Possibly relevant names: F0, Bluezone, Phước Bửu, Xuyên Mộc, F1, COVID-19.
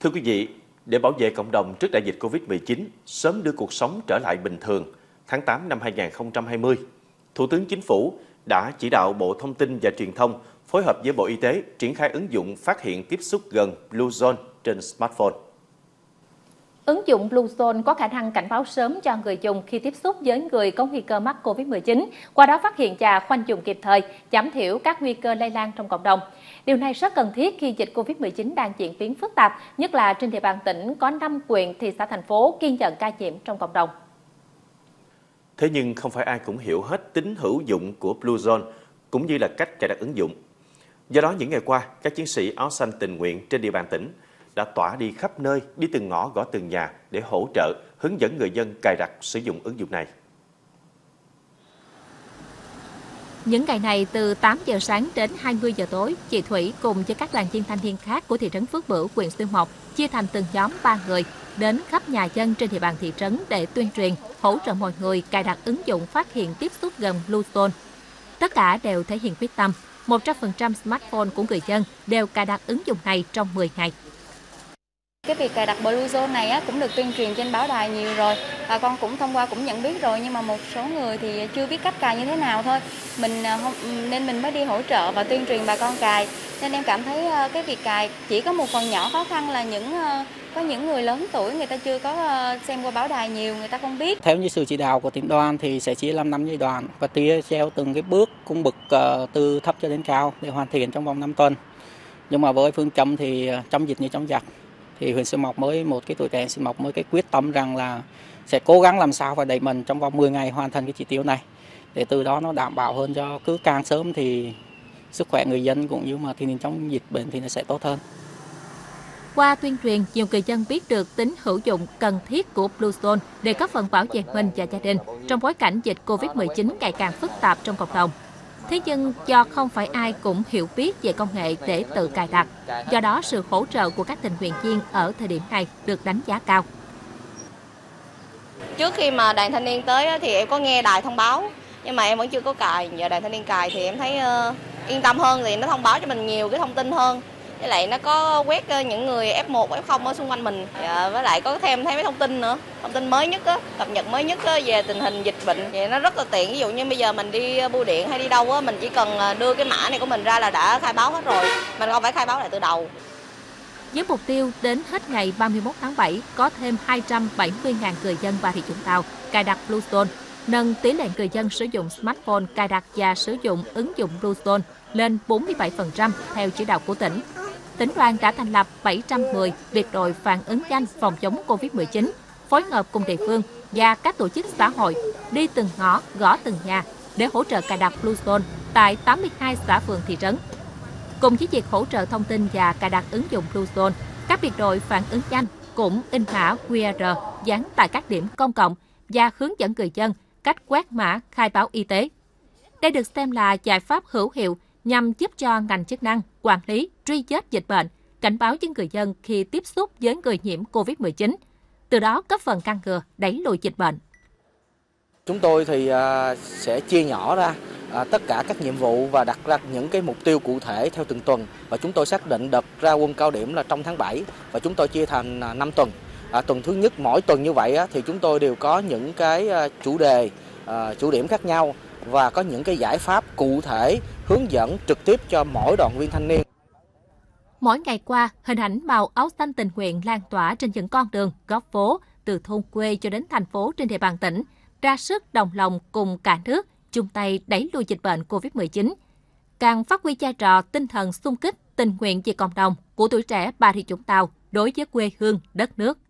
Thưa quý vị, để bảo vệ cộng đồng trước đại dịch Covid-19, sớm đưa cuộc sống trở lại bình thường, tháng 8 năm 2020, Thủ tướng Chính phủ đã chỉ đạo Bộ Thông tin và Truyền thông phối hợp với Bộ Y tế triển khai ứng dụng phát hiện tiếp xúc gần Bluezone trên smartphone. Ứng dụng Bluezone có khả năng cảnh báo sớm cho người dùng khi tiếp xúc với người có nguy cơ mắc COVID-19, qua đó phát hiện và khoanh vùng kịp thời, giảm thiểu các nguy cơ lây lan trong cộng đồng. Điều này rất cần thiết khi dịch COVID-19 đang diễn biến phức tạp, nhất là trên địa bàn tỉnh có 5 huyện, thị xã, thành phố ghi nhận ca nhiễm trong cộng đồng. Thế nhưng không phải ai cũng hiểu hết tính hữu dụng của Bluezone cũng như là cách cài đặt ứng dụng. Do đó những ngày qua, các chiến sĩ áo xanh tình nguyện trên địa bàn tỉnh đã tỏa đi khắp nơi, đi từng ngõ gõ từng nhà để hỗ trợ, hướng dẫn người dân cài đặt sử dụng ứng dụng này. Những ngày này, từ 8 giờ sáng đến 20 giờ tối, chị Thủy cùng với các đoàn viên thanh niên khác của thị trấn Phước Bửu, huyện Xuyên Mộc chia thành từng nhóm 3 người đến khắp nhà dân trên địa bàn thị trấn để tuyên truyền, hỗ trợ mọi người cài đặt ứng dụng phát hiện tiếp xúc gần Bluezone. Tất cả đều thể hiện quyết tâm, 100% smartphone của người dân đều cài đặt ứng dụng này trong 10 ngày. Cái việc cài đặt Bluezone này cũng được tuyên truyền trên báo đài nhiều rồi, bà con cũng nhận biết rồi, nhưng mà một số người thì chưa biết cách cài như thế nào thôi. Nên mình mới đi hỗ trợ và tuyên truyền bà con cài. Nên em cảm thấy cái việc cài chỉ có một phần nhỏ khó khăn là có những người lớn tuổi người ta chưa có xem qua báo đài nhiều, người ta không biết. Theo như sự chỉ đạo của tỉnh đoàn thì sẽ chia làm 5 giai đoạn và tia theo từng cái bước cung bậc từ thấp cho đến cao để hoàn thiện trong vòng 5 tuần. Nhưng mà với phương châm thì trong dịch như trong giặc, thì huyện Xuyên Mộc tuổi trẻ Xuyên Mộc mới cái quyết tâm rằng là sẽ cố gắng làm sao và đẩy mình trong vòng 10 ngày hoàn thành cái chỉ tiêu này, để từ đó nó đảm bảo hơn cho cứ càng sớm thì sức khỏe người dân cũng như mà tình hình trong dịch bệnh thì nó sẽ tốt hơn. Qua tuyên truyền, nhiều người dân biết được tính hữu dụng cần thiết của Bluezone để góp phần bảo vệ mình và gia đình trong bối cảnh dịch Covid-19 ngày càng phức tạp trong cộng đồng. Thế nhưng do không phải ai cũng hiểu biết về công nghệ để tự cài đặt, do đó sự hỗ trợ của các tình nguyện viên ở thời điểm này được đánh giá cao. Trước khi mà đoàn thanh niên tới thì em có nghe đài thông báo, nhưng mà em vẫn chưa có cài. Giờ đoàn thanh niên cài thì em thấy yên tâm hơn, thì nó thông báo cho mình nhiều cái thông tin hơn. Với lại nó có quét những người F1, F0 ở xung quanh mình, với lại có thêm thấy mấy thông tin nữa, thông tin mới nhất, cập nhật mới nhất về tình hình dịch bệnh. Vậy nó rất là tiện, ví dụ như bây giờ mình đi bưu điện hay đi đâu á, mình chỉ cần đưa cái mã này của mình ra là đã khai báo hết rồi, mình không phải khai báo lại từ đầu. Với mục tiêu đến hết ngày 31 tháng 7 có thêm 270.000 người dân Bà Rịa Vũng Tàu cài đặt Bluezone, nâng tỷ lệ người dân sử dụng smartphone cài đặt và sử dụng ứng dụng Bluezone lên 47% theo chỉ đạo của tỉnh. Tỉnh đoàn đã thành lập 710 biệt đội phản ứng nhanh phòng chống Covid-19, phối hợp cùng địa phương và các tổ chức xã hội đi từng ngõ, gõ từng nhà để hỗ trợ cài đặt Bluezone tại 82 xã phường thị trấn. Cùng với việc hỗ trợ thông tin và cài đặt ứng dụng Bluezone, các biệt đội phản ứng nhanh cũng in mã QR dán tại các điểm công cộng và hướng dẫn người dân cách quét mã khai báo y tế. Đây được xem là giải pháp hữu hiệu nhằm giúp cho ngành chức năng quản lý, truy vết dịch bệnh, cảnh báo với người dân khi tiếp xúc với người nhiễm Covid-19, từ đó góp phần ngăn ngừa, đẩy lùi dịch bệnh. Chúng tôi thì sẽ chia nhỏ ra tất cả các nhiệm vụ và đặt ra những cái mục tiêu cụ thể theo từng tuần, và chúng tôi xác định đợt ra quân cao điểm là trong tháng 7 và chúng tôi chia thành 5 tuần. Tuần thứ nhất, mỗi tuần như vậy thì chúng tôi đều có những cái chủ đề, chủ điểm khác nhau và có những cái giải pháp cụ thể hướng dẫn trực tiếp cho mỗi đoàn viên thanh niên. Mỗi ngày qua, hình ảnh màu áo xanh tình nguyện lan tỏa trên những con đường, góc phố, từ thôn quê cho đến thành phố trên địa bàn tỉnh, ra sức đồng lòng cùng cả nước, chung tay đẩy lùi dịch bệnh Covid-19. Càng phát huy vai trò tinh thần xung kích, tình nguyện vì cộng đồng của tuổi trẻ Bà Rịa Vũng Tàu đối với quê hương, đất nước.